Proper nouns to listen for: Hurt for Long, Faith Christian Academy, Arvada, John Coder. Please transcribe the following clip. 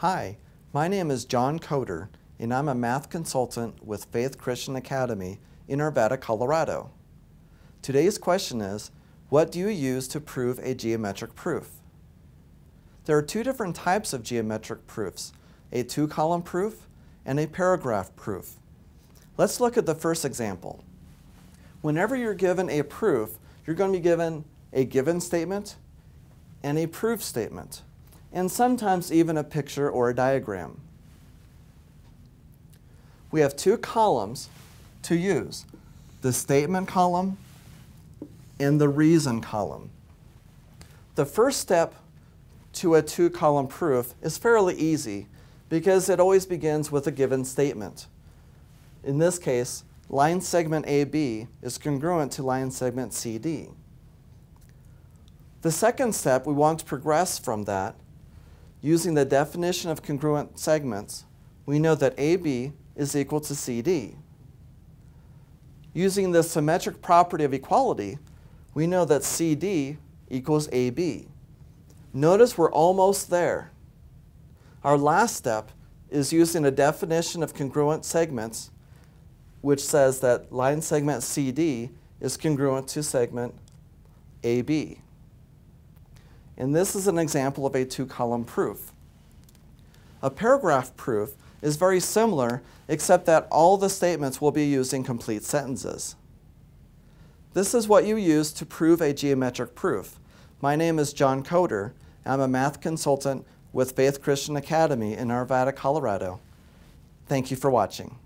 Hi, my name is John Coder, and I'm a math consultant with Faith Christian Academy in Arvada, Colorado. Today's question is, what do you use to prove a geometric proof? There are two different types of geometric proofs, a two-column proof and a paragraph proof. Let's look at the first example. Whenever you're given a proof, you're going to be given a given statement and a proof statement, and sometimes even a picture or a diagram. We have two columns to use, the statement column and the reason column. The first step to a two-column proof is fairly easy because it always begins with a given statement. In this case, line segment AB is congruent to line segment CD. The second step, we want to progress from that. Using the definition of congruent segments, we know that AB is equal to CD. Using the symmetric property of equality, we know that CD equals AB. Notice we're almost there. Our last step is using a definition of congruent segments, which says that line segment CD is congruent to segment AB. And this is an example of a two-column proof. A paragraph proof is very similar, except that all the statements will be used in complete sentences. This is what you use to prove a geometric proof. My name is John Coder. I'm a math consultant with Faith Christian Academy in Arvada, Colorado. Thank you for watching.